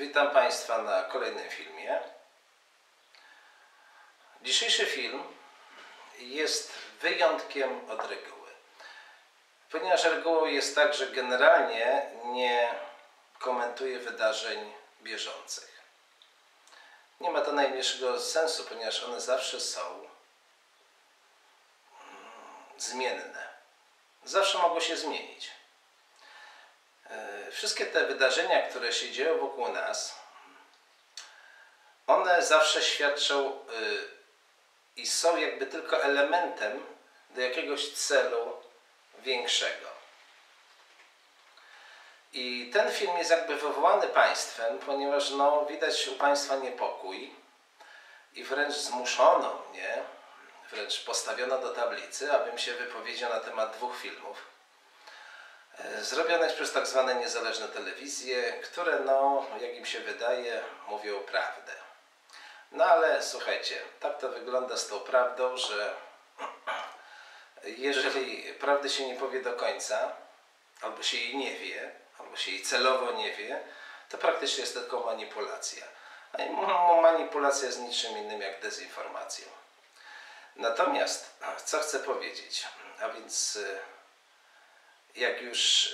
Witam Państwa na kolejnym filmie. Dzisiejszy film jest wyjątkiem od reguły, ponieważ regułą jest tak, że generalnie nie komentuję wydarzeń bieżących. Nie ma to najmniejszego sensu, ponieważ one zawsze są zmienne. Zawsze mogą się zmienić. Wszystkie te wydarzenia, które się dzieją wokół nas, one zawsze świadczą i są jakby tylko elementem do jakiegoś celu większego. I ten film jest jakby wywołany państwem, ponieważ widać u państwa niepokój i wręcz zmuszono mnie, wręcz postawiono do tablicy, abym się wypowiedział na temat dwóch filmów zrobionych przez tak zwane niezależne telewizje, które, jak im się wydaje, mówią prawdę. Ale słuchajcie, tak to wygląda z tą prawdą, że jeżeli prawdy się nie powie do końca, albo się jej nie wie, albo się jej celowo nie wie, to praktycznie jest tylko manipulacja. A manipulacja jest niczym innym jak dezinformacją. Natomiast, co chcę powiedzieć, a więc jak już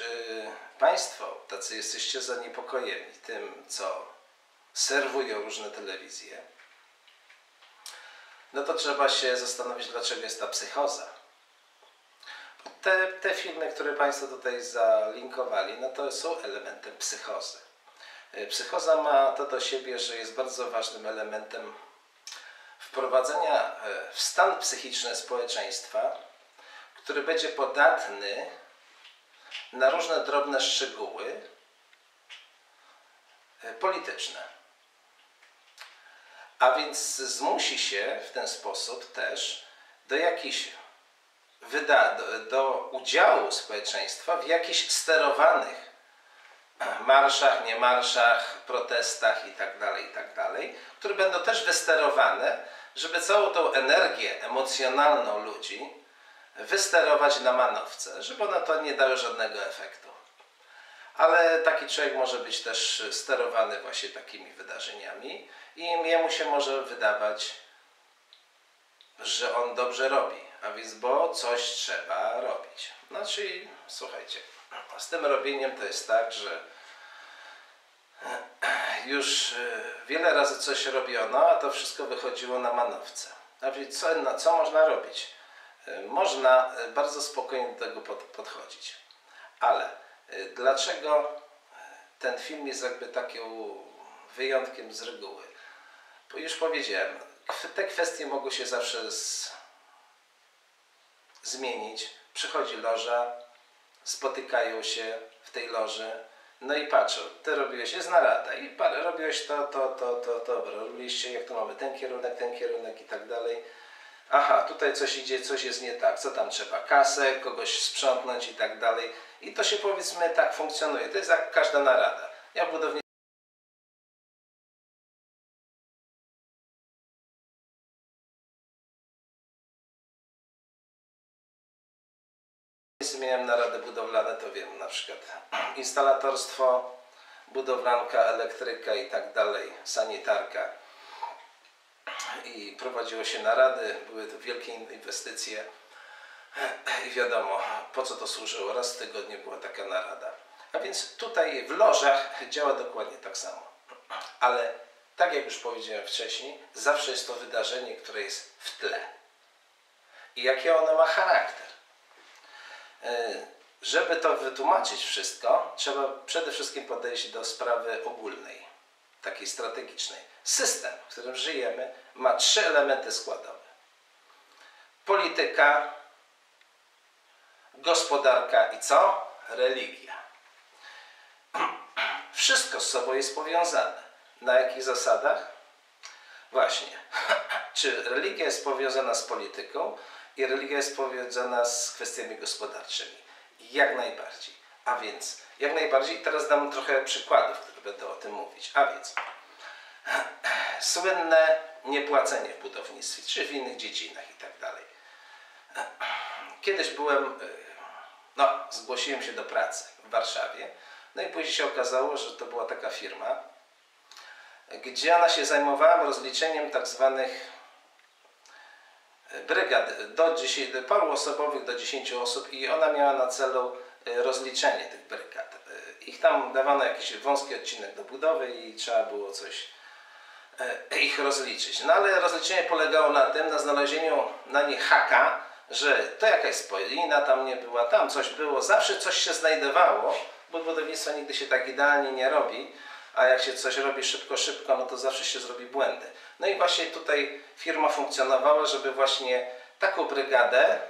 Państwo, tacy jesteście zaniepokojeni tym, co serwują różne telewizje, no to trzeba się zastanowić, dlaczego jest ta psychoza. Te filmy, które Państwo tutaj zalinkowali, no to są elementem psychozy. Psychoza ma to do siebie, że jest bardzo ważnym elementem wprowadzenia w stan psychiczny społeczeństwa, który będzie podatny na różne drobne szczegóły polityczne. A więc zmusi się w ten sposób też do jakichś do udziału społeczeństwa w jakichś sterowanych marszach, niemarszach, protestach itd., które będą też wysterowane, żeby całą tą energię emocjonalną ludzi wysterować na manowce, żeby one to nie dały żadnego efektu. Ale taki człowiek może być też sterowany właśnie takimi wydarzeniami i jemu się może wydawać, że on dobrze robi, a więc bo coś trzeba robić. Czyli słuchajcie, z tym robieniem to jest tak, że już wiele razy coś robiono, a to wszystko wychodziło na manowce. A więc co można robić? Można bardzo spokojnie do tego podchodzić. Ale dlaczego ten film jest jakby takim wyjątkiem z reguły? Bo już powiedziałem, te kwestie mogą się zawsze zmienić. Przychodzi loża, spotykają się w tej loży, i patrzą, ty robiłeś, jest narada, i robiłeś to, robiliście, jak to mamy, ten kierunek i tak dalej. Aha, tutaj coś idzie, coś jest nie tak, co tam trzeba, kasę, kogoś sprzątnąć i tak dalej. I to się, powiedzmy, tak funkcjonuje. To jest jak każda narada. Ja budownictwo miałem narady budowlane, to wiem, na przykład instalatorstwo, budowlanka, elektryka i tak dalej, sanitarka. I prowadziło się narady, były to wielkie inwestycje i wiadomo, po co to służyło. Raz w tygodniu była taka narada. A więc tutaj w lożach działa dokładnie tak samo. Ale tak jak już powiedziałem wcześniej, zawsze jest to wydarzenie, które jest w tle. I jaki ono ma charakter? Żeby to wytłumaczyć wszystko, trzeba przede wszystkim podejść do sprawy ogólnej, takiej strategicznej. System, w którym żyjemy, ma trzy elementy składowe. Polityka, gospodarka i co? Religia. Wszystko z sobą jest powiązane. Na jakich zasadach? Właśnie. Czy religia jest powiązana z polityką i religia jest powiązana z kwestiami gospodarczymi? Jak najbardziej. A więc, jak najbardziej, teraz dam trochę przykładów, które będą o tym mówić. A więc słynne niepłacenie w budownictwie, czy w innych dziedzinach i tak dalej. Kiedyś byłem, zgłosiłem się do pracy w Warszawie, i później się okazało, że to była taka firma, gdzie ona się zajmowała rozliczeniem tak zwanych brygad paruosobowych do 10 osób i ona miała na celu rozliczenie tych brygad. Ich tam dawano jakiś wąski odcinek do budowy i trzeba było coś ich rozliczyć. No ale rozliczenie polegało na tym, na znalezieniu na nich haka, że to jakaś spojlina tam nie była, tam coś było, zawsze coś się znajdowało, bo budownictwo nigdy się tak idealnie nie robi, a jak się coś robi szybko, no to zawsze się zrobi błędy. No i właśnie tutaj firma funkcjonowała, żeby właśnie taką brygadę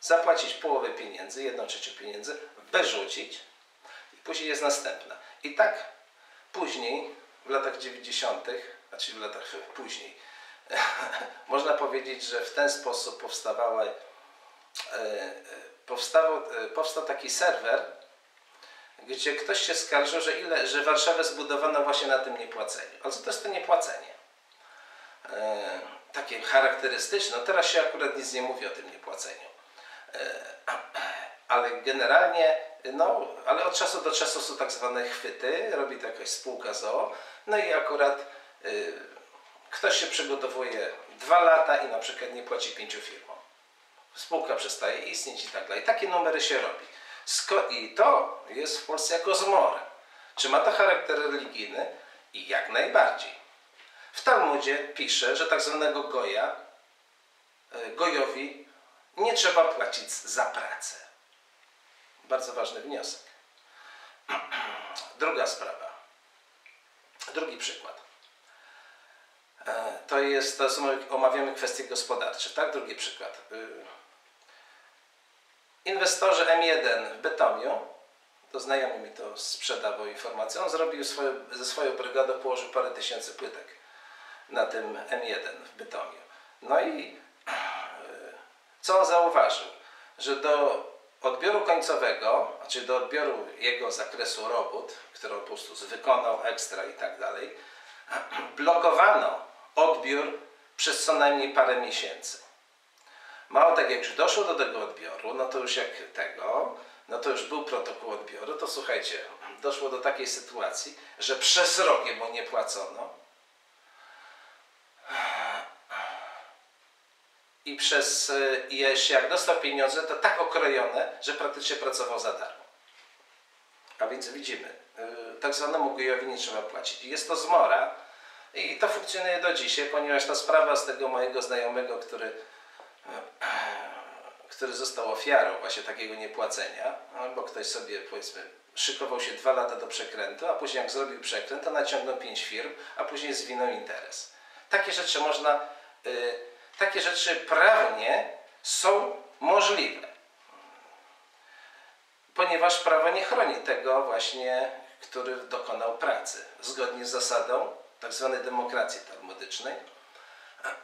zapłacić połowę pieniędzy, 1/3 pieniędzy, wyrzucić i później jest następna. I tak później, w latach 90., znaczy w latach później, można powiedzieć, że w ten sposób powstał taki serwer, gdzie ktoś się skarżył, że Warszawę zbudowano właśnie na tym niepłaceniu. Ale co to jest to niepłacenie? Takie charakterystyczne. No teraz się akurat nic nie mówi o tym niepłaceniu. Ale generalnie, no, ale od czasu do czasu są tak zwane chwyty, robi to jakaś spółka z o.o. No i akurat ktoś się przygotowuje 2 lata i na przykład nie płaci 5 firmom. Spółka przestaje istnieć i tak dalej. Takie numery się robi. I to jest w Polsce jako zmora. Czy ma to charakter religijny? I jak najbardziej. W Talmudzie pisze, że tak zwanego goja, gojowi nie trzeba płacić za pracę. Bardzo ważny wniosek. Druga sprawa. Drugi przykład. To jest omawiamy kwestie gospodarcze, tak? Drugi przykład. Inwestorzy M1 w Bytomiu, to znajomy mi to sprzedawał informację, on zrobił ze swoją brygadą, położył parę tysięcy płytek na tym M1 w Bytomiu. No i co on zauważył? Że do odbioru końcowego, znaczy do odbioru jego zakresu robót, którą po prostu wykonał ekstra i tak dalej, blokowano odbiór przez co najmniej parę miesięcy. Mało tak, jak już doszło do tego odbioru, no to już już był protokół odbioru, to słuchajcie, doszło do takiej sytuacji, że przez rok mu nie płacono i jak dostał pieniądze, to tak okrojone, że praktycznie pracował za darmo. A więc widzimy, tak zwanemu gojowi nie trzeba płacić. Jest to zmora i to funkcjonuje do dzisiaj, ponieważ ta sprawa z tego mojego znajomego, który został ofiarą właśnie takiego niepłacenia, bo ktoś sobie, powiedzmy, szykował się 2 lata do przekrętu, a później jak zrobił przekręt, to naciągnął 5 firm, a później zwinął interes. Takie rzeczy prawnie są możliwe, ponieważ prawo nie chroni tego właśnie, który dokonał pracy, zgodnie z zasadą tzw. demokracji talmudycznej,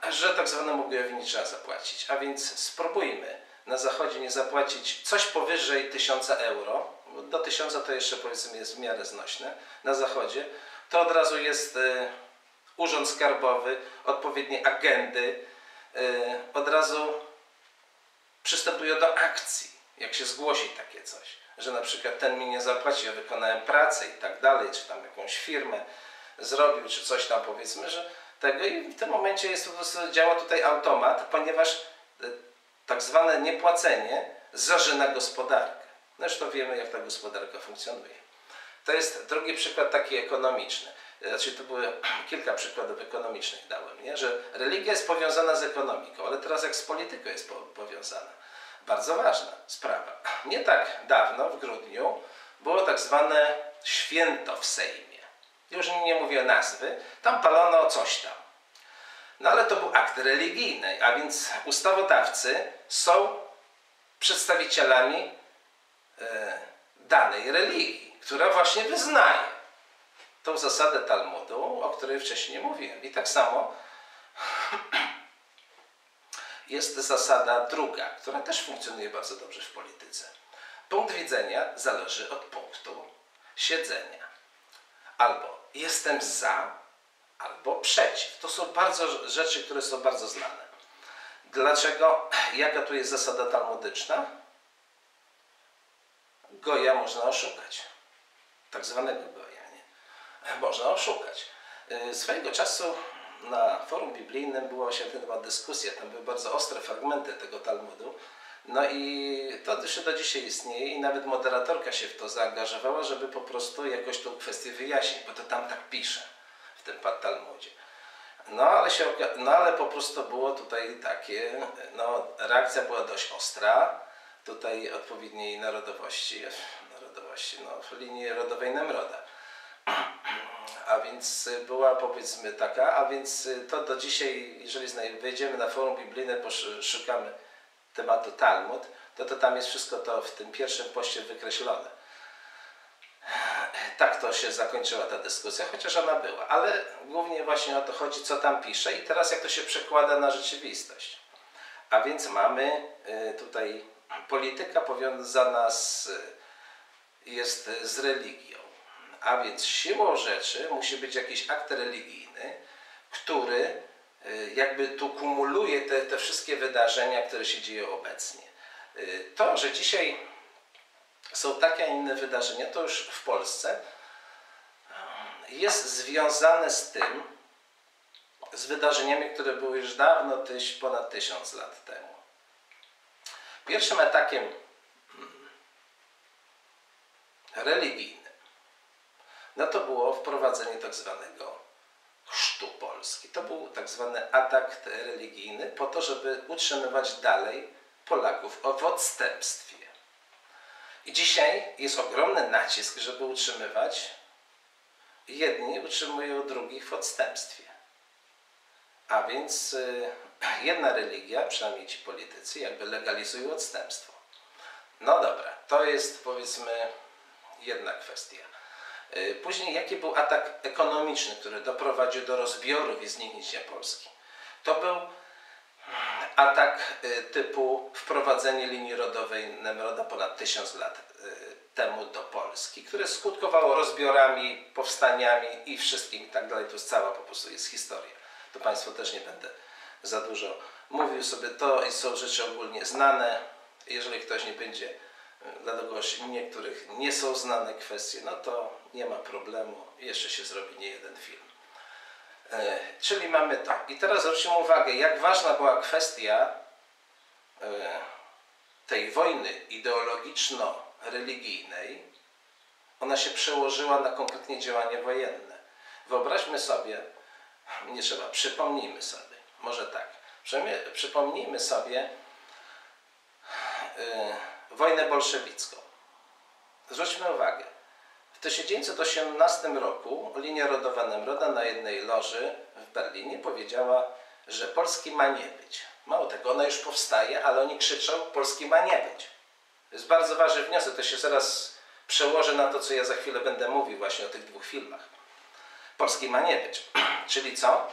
że tak zwanemu gojowi nie trzeba zapłacić. A więc spróbujmy na Zachodzie nie zapłacić coś powyżej 1000 euro, bo do 1000 to jeszcze, powiedzmy, jest w miarę znośne. Na Zachodzie to od razu jest urząd skarbowy, odpowiednie agendy, od razu przystępuje do akcji, jak się zgłosi takie coś, że na przykład ten mi nie zapłacił, ja wykonałem pracę i tak dalej, czy tam jakąś firmę zrobił, czy coś tam, powiedzmy, że tego, i w tym momencie jest, po prostu działa tutaj automat, ponieważ tak zwane niepłacenie zarzyna gospodarkę. Zresztą wiemy, jak ta gospodarka funkcjonuje. To jest drugi przykład taki ekonomiczny. Znaczy, to były kilka przykładów ekonomicznych dałem, nie? Że religia jest powiązana z ekonomiką, ale teraz jak z polityką jest powiązana. Bardzo ważna sprawa. Nie tak dawno, w grudniu, było tak zwane święto w Sejmie. Już nie mówię nazwy, tam palono coś tam. No ale to był akt religijny, a więc ustawodawcy są przedstawicielami danej religii, która właśnie wyznaje tą zasadę Talmudu, o której wcześniej mówiłem. I tak samo jest zasada druga, która też funkcjonuje bardzo dobrze w polityce. Punkt widzenia zależy od punktu siedzenia. Albo jestem za, albo przeciw. To są bardzo rzeczy, które są bardzo znane. Dlaczego? Jaka tu jest zasada talmudyczna? Goja można oszukać. Tak zwanego goja, nie? można oszukać. Swojego czasu na forum biblijnym była się na ten temat dyskusja, tam były bardzo ostre fragmenty tego Talmudu. No i to jeszcze do dzisiaj istnieje i nawet moderatorka się w to zaangażowała, żeby po prostu jakoś tą kwestię wyjaśnić, bo to tam tak pisze w tym Talmudzie. No ale po prostu było tutaj takie, no reakcja była dość ostra, tutaj odpowiedniej narodowości, no w linii rodowej Nemroda. A więc była powiedzmy taka, a więc to do dzisiaj, jeżeli wejdziemy na forum biblijne, poszukamy tematu Talmud, to tam jest wszystko to w tym pierwszym poście wykreślone. Tak to się zakończyła ta dyskusja, chociaż ona była, ale głównie właśnie o to chodzi, co tam pisze i teraz jak to się przekłada na rzeczywistość. A więc mamy tutaj polityka powiązana jest z religią. A więc siłą rzeczy musi być jakiś akt religijny, który jakby tu kumuluje te wszystkie wydarzenia, które się dzieją obecnie. To, że dzisiaj są takie, a inne wydarzenia, to już w Polsce jest związane z wydarzeniami, które były już dawno, ponad 1000 lat temu. Pierwszym atakiem religijnym, no to było wprowadzenie tak zwanego chrztu Polski. To był tak zwany atak religijny po to, żeby utrzymywać dalej Polaków w odstępstwie. I dzisiaj jest ogromny nacisk, żeby utrzymywać. Jedni utrzymują drugich w odstępstwie. A więc jedna religia, przynajmniej ci politycy, jakby legalizują odstępstwo. No dobra, to jest powiedzmy jedna kwestia. Później jaki był atak ekonomiczny, który doprowadził do rozbiorów i zniknięcia Polski. To był atak typu wprowadzenie linii rodowej Nemroda ponad 1000 lat temu do Polski, które skutkowało rozbiorami, powstaniami i wszystkim i tak dalej. To jest cała po prostu jest historia. To Państwu też nie będę za dużo mówił sobie. To są rzeczy ogólnie znane. Jeżeli ktoś nie będzie, dla kogoś niektórych nie są znane kwestie, no to nie ma problemu. Jeszcze się zrobi nie jeden film. Czyli mamy to. I teraz zwróćmy uwagę, jak ważna była kwestia tej wojny ideologiczno-religijnej. Ona się przełożyła na konkretnie działanie wojenne. Wyobraźmy sobie, nie trzeba, przypomnijmy sobie, może tak, przypomnijmy sobie wojnę bolszewicką. Zwróćmy uwagę. W 1918 roku linia rodowa Nemroda na jednej loży w Berlinie powiedziała, że Polski ma nie być. Mało tego, ona już powstaje, ale oni krzyczą, Polski ma nie być. To jest bardzo ważny wniosek, to się zaraz przełoży na to, co ja za chwilę będę mówił właśnie o tych dwóch filmach. Polski ma nie być. Czyli co?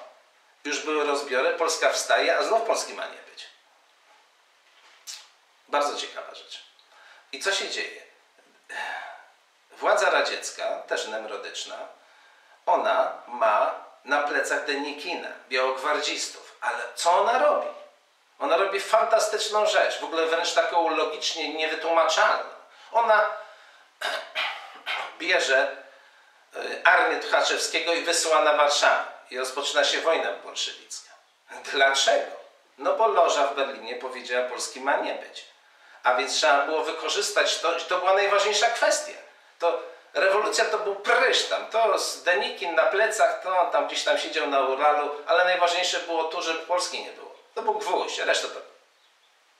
Już były rozbiory, Polska wstaje, a znów Polski ma nie być. Bardzo ciekawa rzecz. I co się dzieje? Władza radziecka, też nemrodyczna, ona ma na plecach Denikina, białogwardzistów. Ale co ona robi? Ona robi fantastyczną rzecz, w ogóle wręcz taką logicznie niewytłumaczalną. Ona bierze armię Tuchaczewskiego i wysyła na Warszawę. I rozpoczyna się wojna bolszewicka. Dlaczego? No bo loża w Berlinie powiedziała, Polski ma nie być. A więc trzeba było wykorzystać to, i to była najważniejsza kwestia. To rewolucja to był prysztam, to z Denikin na plecach, to on tam gdzieś tam siedział na Uralu, ale najważniejsze było to, żeby Polski nie było. To był gwóźdź, reszta to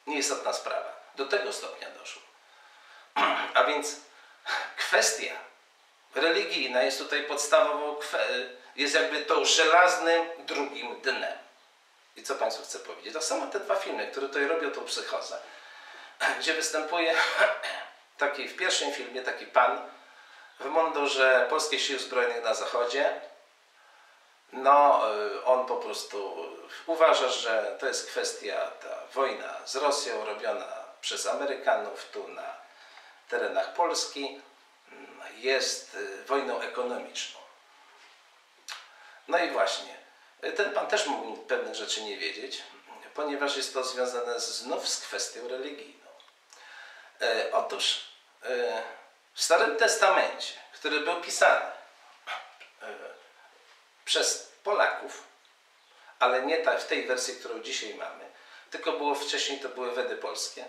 nieistotna sprawa. Do tego stopnia doszło. A więc kwestia religijna jest tutaj podstawową, jest jakby tą żelaznym drugim dnem. I co Państwu chcę powiedzieć? To są te dwa filmy, które tutaj robią tą psychozę, gdzie występuje taki, w pierwszym filmie taki pan w mundurze Polskich Sił Zbrojnych na Zachodzie. No, on po prostu uważa, że to jest kwestia, ta wojna z Rosją robiona przez Amerykanów tu na terenach Polski jest wojną ekonomiczną. No i właśnie, ten pan też mógł pewnych rzeczy nie wiedzieć, ponieważ jest to związane znów z kwestią religijną. Otóż w Starym Testamencie, który był pisany przez Polaków, ale nie w tej wersji, którą dzisiaj mamy, tylko było wcześniej, to były wedy polskie,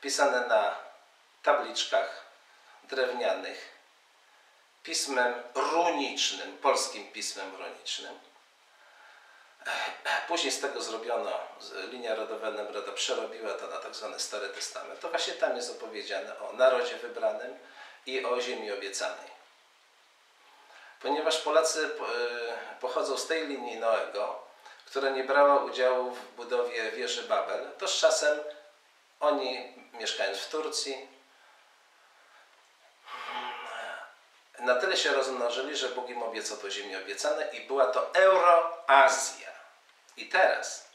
pisane na tabliczkach drewnianych, pismem runicznym, polskim pismem runicznym. Później z tego zrobiono, linia rodowa Nemroda przerobiła to na tzw. Stary Testament. To właśnie tam jest opowiedziane o narodzie wybranym i o ziemi obiecanej. Ponieważ Polacy pochodzą z tej linii Noego, która nie brała udziału w budowie wieży Babel, to z czasem oni, mieszkając w Turcji, na tyle się rozmnożyli, że Bóg im obiecał to ziemię obiecane i była to Euroazja. I teraz,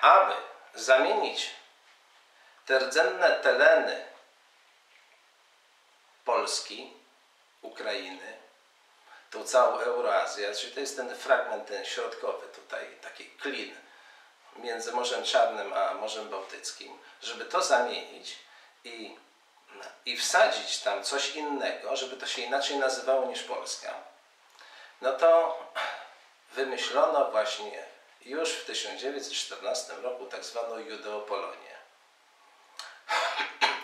aby zamienić te rdzenne tereny Polski, Ukrainy, tą całą Euroazję, czyli to jest ten fragment, ten środkowy tutaj, taki klin między Morzem Czarnym a Morzem Bałtyckim, żeby to zamienić i wsadzić tam coś innego, żeby to się inaczej nazywało niż Polska, no to wymyślono właśnie już w 1914 roku tak zwaną Judeopolonię.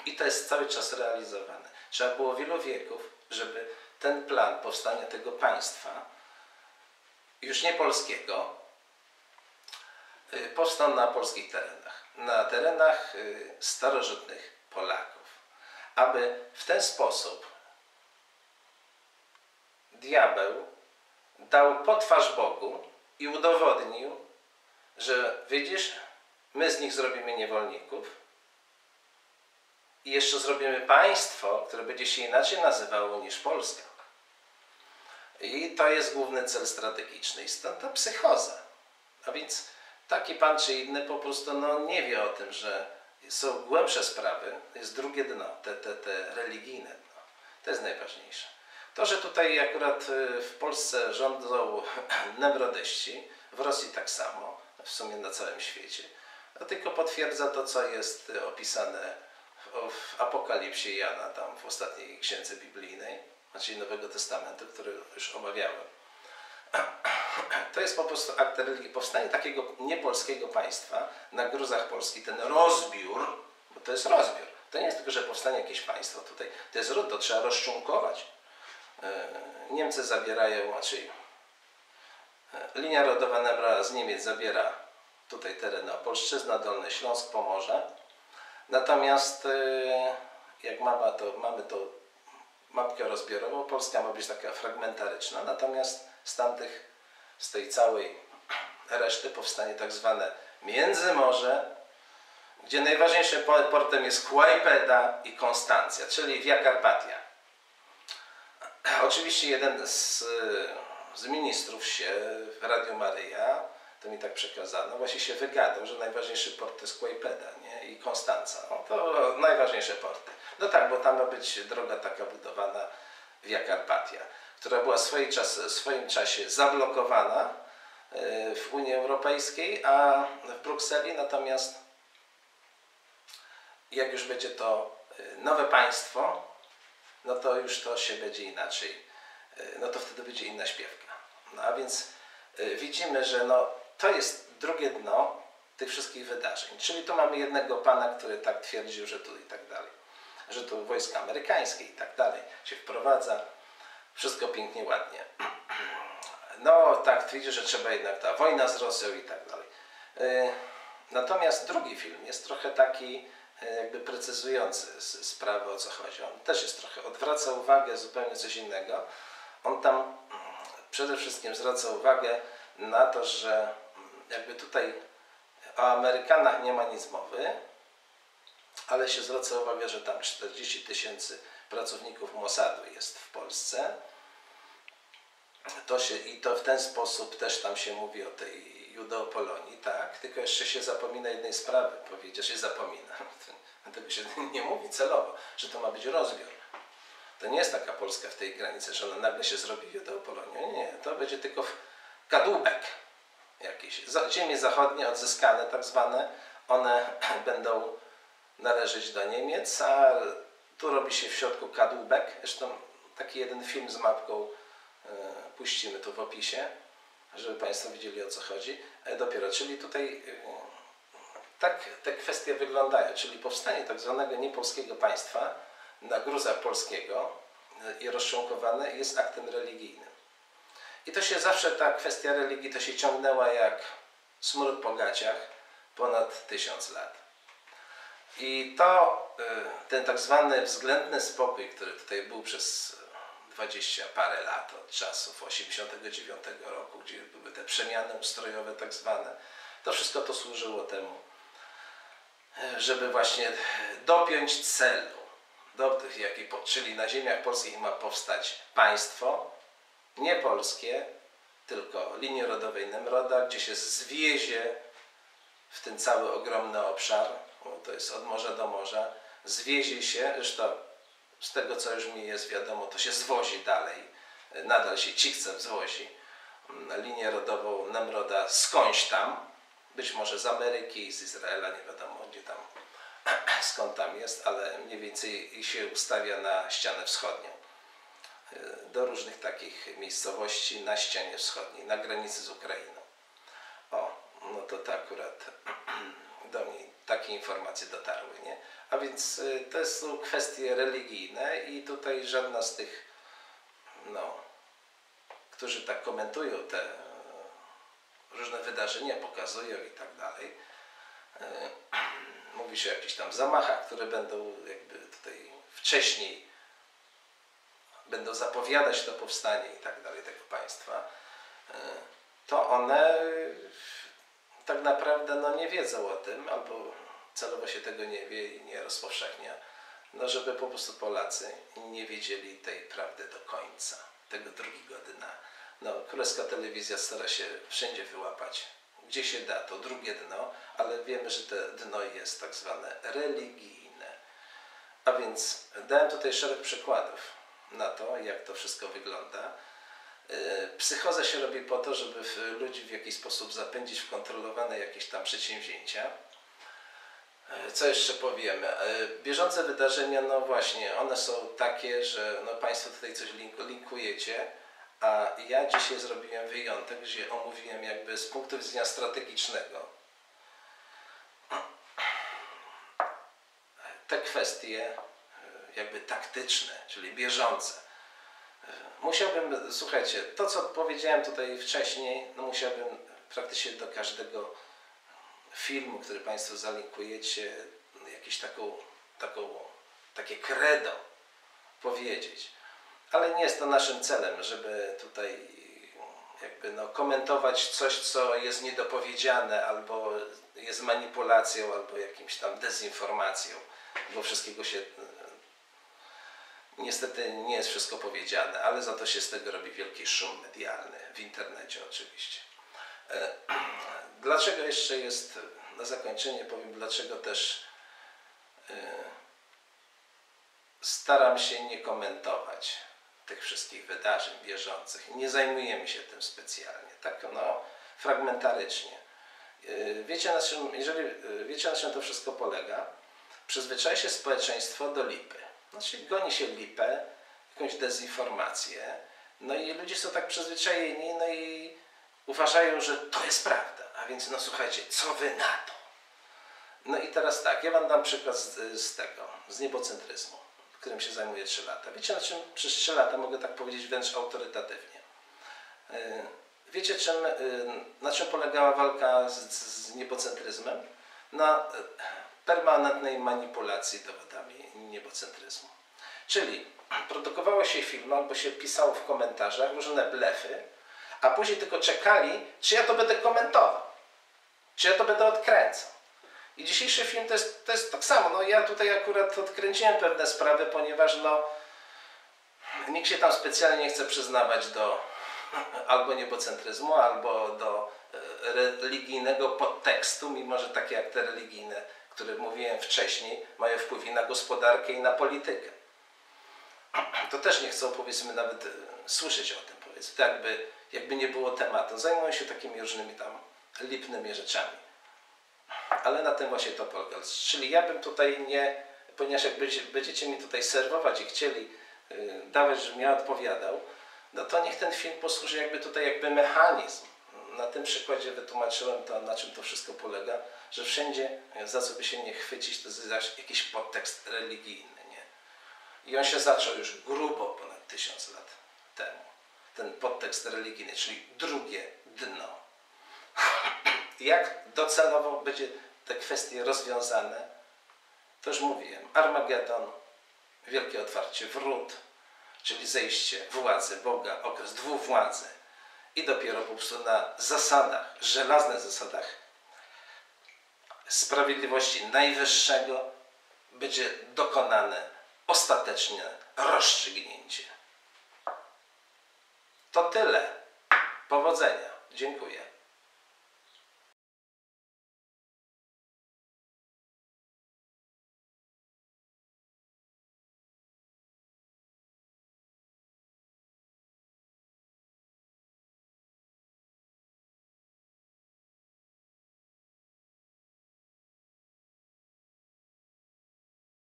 I to jest cały czas realizowane. Trzeba było wielu wieków, żeby ten plan powstania tego państwa, już nie polskiego, powstał na polskich terenach. Na terenach starożytnych Polaków. Aby w ten sposób diabeł dał potwarz Bogu i udowodnił, że widzisz, my z nich zrobimy niewolników i jeszcze zrobimy państwo, które będzie się inaczej nazywało niż Polska. I to jest główny cel strategiczny i stąd ta psychoza. A więc taki pan czy inny po prostu nie wie o tym, że są głębsze sprawy, jest drugie dno, te religijne dno. To jest najważniejsze. To, że tutaj akurat w Polsce rządzą nemrodyści, w Rosji tak samo, w sumie na całym świecie, to tylko potwierdza to, co jest opisane w Apokalipsie Jana, tam w ostatniej księdze biblijnej, czyli Nowego Testamentu, który już omawiałem. To jest po prostu akt religii. Powstanie takiego niepolskiego państwa na gruzach Polski, ten rozbiór, bo to jest rozbiór. To nie jest tylko, że powstanie jakieś państwo tutaj. To jest ród, to trzeba rozczłonkować. Niemcy zabierają, czyli linia rodowa Nemroda z Niemiec zabiera tutaj tereny Opolszczyzna, Dolny Śląsk, Pomorze. Natomiast jak mamy tą mapkę rozbiorową, Polska ma być taka fragmentaryczna, natomiast z tej całej reszty powstanie tak zwane Międzymorze, gdzie najważniejszym portem jest Kłajpeda i Konstancja, czyli Via Carpatia. Oczywiście jeden z ministrów się w Radiu Maryja, to mi tak przekazano, właśnie się wygadał, że najważniejszy port to jest Kłajpeda, nie? I Konstanca. No to najważniejsze porty. No tak, bo tam ma być droga taka budowana Via Carpatia, która była w swoim czasie zablokowana w Unii Europejskiej, a w Brukseli, natomiast jak już będzie to nowe państwo, no to już to się będzie inaczej, no to wtedy będzie inna śpiewka. No a więc widzimy, że to jest drugie dno tych wszystkich wydarzeń. Czyli tu mamy jednego pana, który tak twierdził, że tu i tak dalej, że tu wojska amerykańskie i tak dalej się wprowadza. Wszystko pięknie, ładnie. No tak, twierdzę, że trzeba jednak ta wojna z Rosją i tak dalej. Natomiast drugi film jest trochę taki jakby precyzujący sprawę, o co chodzi. On też jest trochę, odwraca uwagę zupełnie coś innego. On tam przede wszystkim zwraca uwagę na to, że jakby tutaj o Amerykanach nie ma nic mowy, ale się zwraca uwagę, że tam 40 000 pracowników Mossadu jest w Polsce. I to w ten sposób też tam się mówi o tej Judeopolonii, tak? Tylko jeszcze się zapomina jednej sprawy, powiedzieć, że się zapomina. Tego się nie mówi celowo, że to ma być rozbiór. To nie jest taka Polska w tej granicy, że ona nagle się zrobi Judeopolonią. Nie, to będzie tylko kadłubek jakiś. Ziemie zachodnie odzyskane tak zwane, one będą należeć do Niemiec, a tu robi się w środku kadłubek. Zresztą taki jeden film z mapką puścimy tu w opisie, żeby Państwo widzieli, o co chodzi. Dopiero, czyli tutaj tak te kwestie wyglądają, czyli powstanie tak zwanego niepolskiego państwa na gruzach polskiego i rozczłonkowane jest aktem religijnym. I to się zawsze, ta kwestia religii to się ciągnęła jak smród po gaciach ponad 1000 lat. I to, ten tak zwany względny spokój, który tutaj był przez 20 parę lat od czasów 89 roku, gdzie były te przemiany ustrojowe tak zwane, to wszystko to służyło temu, żeby właśnie dopiąć celu, czyli na ziemiach polskich ma powstać państwo, nie polskie, tylko linii rodowej Nemroda, gdzie się zwiezie w ten cały ogromny obszar, to jest od morza do morza, zwiezie się, zresztą z tego, co już mi jest wiadomo, to się zwozi dalej, nadal się cikcem zwozi linię rodową Nemroda skądś tam, być może z Ameryki, z Izraela, nie wiadomo gdzie tam, skąd tam jest, ale mniej więcej się ustawia na ścianę wschodnią, do różnych takich miejscowości na ścianie wschodniej, na granicy z Ukrainą. O, no to to akurat do mnie takie informacje dotarły, nie? A więc to są kwestie religijne i tutaj żadna z tych, no, którzy tak komentują te różne wydarzenia, pokazują i tak dalej. Mówi się o jakichś tam zamachach, które będą jakby tutaj wcześniej będą zapowiadać to powstanie i tak dalej tego państwa, to one tak naprawdę no, nie wiedzą o tym, albo celowo się tego nie wie i nie rozpowszechnia, no, żeby po prostu Polacy nie wiedzieli tej prawdy do końca, tego drugiego dna. No, Królewska Telewizja stara się wszędzie wyłapać, gdzie się da, to drugie dno, ale wiemy, że to dno jest tak zwane religijne. A więc dałem tutaj szereg przykładów na to, jak to wszystko wygląda. Psychoza się robi po to, żeby ludzi w jakiś sposób zapędzić w kontrolowane jakieś tam przedsięwzięcia. Co jeszcze powiemy? Bieżące wydarzenia, no właśnie, one są takie, że no Państwo tutaj coś linkujecie, a ja dzisiaj zrobiłem wyjątek, gdzie omówiłem jakby z punktu widzenia strategicznego te kwestie jakby taktyczne, czyli bieżące. Musiałbym, słuchajcie, to co powiedziałem tutaj wcześniej, no musiałbym praktycznie do każdego filmu, który Państwo zalinkujecie, jakieś takie credo powiedzieć. Ale nie jest to naszym celem, żeby tutaj jakby no, komentować coś, co jest niedopowiedziane, albo jest manipulacją, albo jakimś tam dezinformacją, bo wszystkiego się... Niestety nie jest wszystko powiedziane, ale za to się z tego robi wielki szum medialny, w internecie oczywiście. Dlaczego jeszcze jest, na zakończenie powiem, dlaczego też staram się nie komentować tych wszystkich wydarzeń bieżących. Nie zajmujemy się tym specjalnie, tak no, fragmentarycznie. Wiecie na czym, jeżeli wiecie, na czym to wszystko polega? Przyzwyczaja się społeczeństwo do lipy. Znaczy goni się lipę, jakąś dezinformację, no i ludzie są tak przyzwyczajeni, no i uważają, że to jest prawda, a więc no słuchajcie, co wy na to? No i teraz tak, ja wam dam przykład z niebocentryzmu, którym się zajmuję 3 lata. Wiecie na czym przez 3 lata, mogę tak powiedzieć wręcz autorytatywnie. Wiecie na czym polegała walka z niebocentryzmem? Na permanentnej manipulacji dowodami niebocentryzmu. Czyli produkowało się film, albo się pisało w komentarzach różne blefy, a później tylko czekali, czy ja to będę komentował, czy ja to będę odkręcał. I dzisiejszy film to jest tak samo. No, ja tutaj akurat odkręciłem pewne sprawy, ponieważ no, nikt się tam specjalnie nie chce przyznawać do albo niebocentryzmu, albo do religijnego podtekstu, mimo że takie jak te religijne, o których mówiłem wcześniej, mają wpływ i na gospodarkę, i na politykę. To też nie chcą, powiedzmy, nawet słyszeć o tym, powiedzmy, to jakby nie było tematu. Zajmują się takimi różnymi tam lipnymi rzeczami. Ale na tym właśnie to polega. Czyli ja bym tutaj nie, ponieważ jak będziecie mi tutaj serwować i chcieli dawać, żebym ja odpowiadał, no to niech ten film posłuży jakby tutaj mechanizm. Na tym przykładzie wytłumaczyłem to, na czym to wszystko polega, że wszędzie, za co by się nie chwycić, to jest jakiś podtekst religijny, nie? I on się zaczął już grubo ponad 1000 lat temu. Ten podtekst religijny, czyli drugie dno. Jak docelowo będzie te kwestie rozwiązane, to już mówiłem. Armagedon, wielkie otwarcie wrót, czyli zejście władzy Boga, okres dwuwładzy. I dopiero po prostu na zasadach, żelaznych zasadach sprawiedliwości najwyższego będzie dokonane ostateczne rozstrzygnięcie. To tyle. Powodzenia. Dziękuję.